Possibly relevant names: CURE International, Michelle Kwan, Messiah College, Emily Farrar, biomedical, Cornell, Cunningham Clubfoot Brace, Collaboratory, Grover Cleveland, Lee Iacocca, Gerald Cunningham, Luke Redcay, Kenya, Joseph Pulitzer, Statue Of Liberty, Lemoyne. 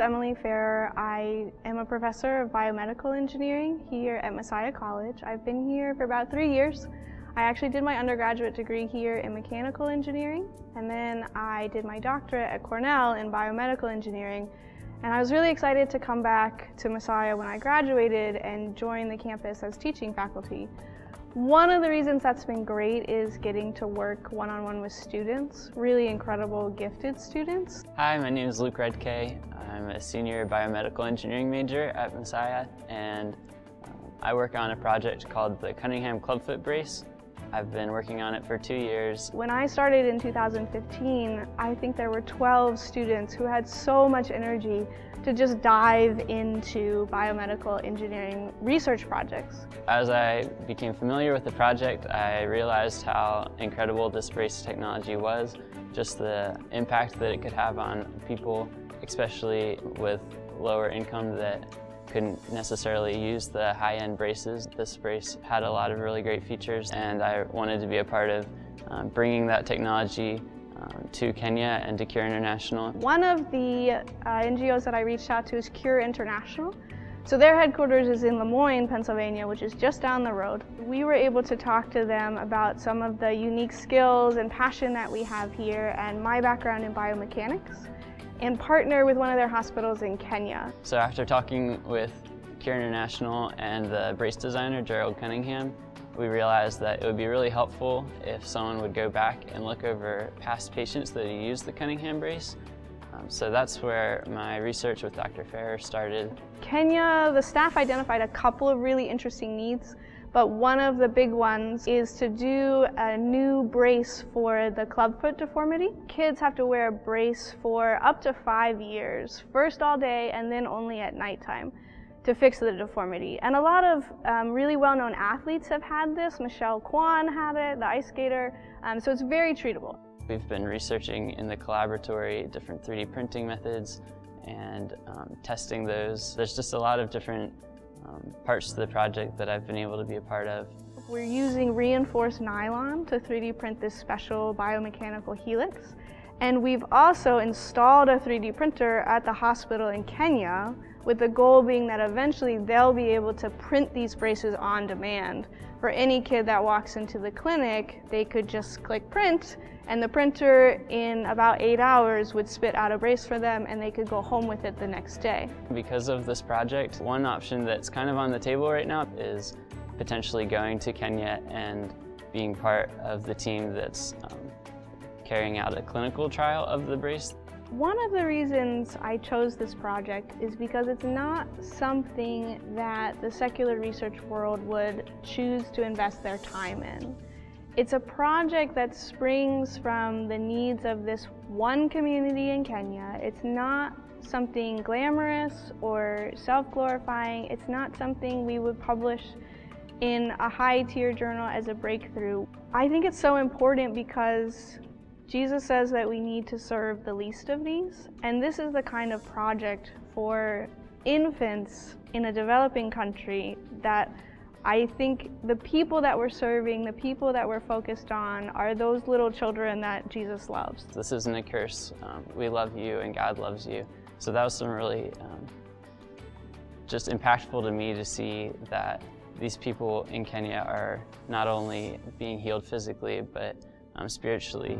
is Emily Farrar. I am a professor of biomedical engineering here at Messiah College. I've been here for about 3 years. I actually did my undergraduate degree here in mechanical engineering, and then I did my doctorate at Cornell in biomedical engineering. And I was really excited to come back to Messiah when I graduated and join the campus as teaching faculty. One of the reasons that's been great is getting to work one-on-one with students, really incredible, gifted students. Hi, my name is Luke Redcay. I'm a senior biomedical engineering major at Messiah, and I work on a project called the Cunningham Clubfoot Brace. I've been working on it for 2 years. When I started in 2015, I think there were 12 students who had so much energy to just dive into biomedical engineering research projects. As I became familiar with the project, I realized how incredible this brace technology was, just the impact that it could have on people, especially with lower income that couldn't necessarily use the high-end braces. This brace had a lot of really great features, and I wanted to be a part of bringing that technology to Kenya and to CURE International. One of the NGOs that I reached out to is CURE International. So their headquarters is in Lemoyne, Pennsylvania, which is just down the road. We were able to talk to them about some of the unique skills and passion that we have here and my background in biomechanics, and partner with one of their hospitals in Kenya. So after talking with CURE International and the brace designer, Gerald Cunningham, we realized that it would be really helpful if someone would go back and look over past patients that used the Cunningham brace. So that's where my research with Dr. Farrar started. Kenya, the staff identified a couple of really interesting needs, but one of the big ones is to do a new brace for the clubfoot deformity. Kids have to wear a brace for up to 5 years, first all day and then only at nighttime, to fix the deformity. And a lot of really well-known athletes have had this. Michelle Kwan had it, the ice skater, so it's very treatable. We've been researching in the Collaboratory different 3D printing methods and testing those. There's just a lot of different parts of the project that I've been able to be a part of. We're using reinforced nylon to 3D print this special biomechanical helix, and we've also installed a 3D printer at the hospital in Kenya, with the goal being that eventually they'll be able to print these braces on demand. For any kid that walks into the clinic, they could just click print, and the printer in about 8 hours would spit out a brace for them, and they could go home with it the next day. Because of this project, one option that's kind of on the table right now is potentially going to Kenya and being part of the team that's carrying out a clinical trial of the brace. One of the reasons I chose this project is because it's not something that the secular research world would choose to invest their time in. It's a project that springs from the needs of this one community in Kenya. It's not something glamorous or self-glorifying. It's not something we would publish in a high-tier journal as a breakthrough. I think it's so important because Jesus says that we need to serve the least of these, and this is the kind of project for infants in a developing country that I think the people that we're serving, the people that we're focused on, are those little children that Jesus loves. This isn't a curse. We love you and God loves you. So that was some really just impactful to me to see that these people in Kenya are not only being healed physically, but spiritually.